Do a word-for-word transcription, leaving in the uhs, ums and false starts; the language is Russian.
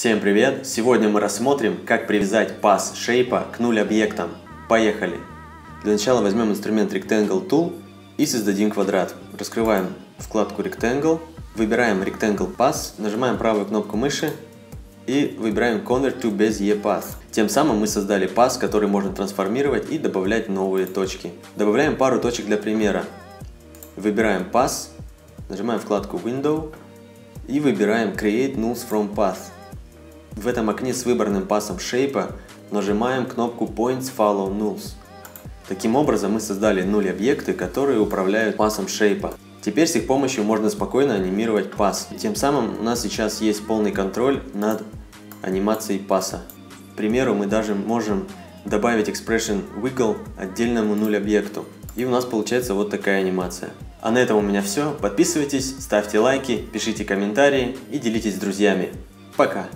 Всем привет! Сегодня мы рассмотрим, как привязать паз шейпа к нуль объектам. Поехали! Для начала возьмем инструмент Rectangle Tool и создадим квадрат. Раскрываем вкладку Rectangle, выбираем Rectangle Path, нажимаем правую кнопку мыши и выбираем Convert to Bezier Path. Тем самым мы создали паз, который можно трансформировать и добавлять новые точки. Добавляем пару точек для примера. Выбираем паз, нажимаем вкладку Window и выбираем Create Nulls from Paths. В этом окне с выбранным пасом шейпа нажимаем кнопку Points Follow Nulls. Таким образом мы создали нуль объекты, которые управляют пасом шейпа. Теперь с их помощью можно спокойно анимировать пас. И тем самым у нас сейчас есть полный контроль над анимацией паса. К примеру, мы даже можем добавить expression wiggle отдельному нуль объекту. И у нас получается вот такая анимация. А на этом у меня все. Подписывайтесь, ставьте лайки, пишите комментарии и делитесь с друзьями. Пока!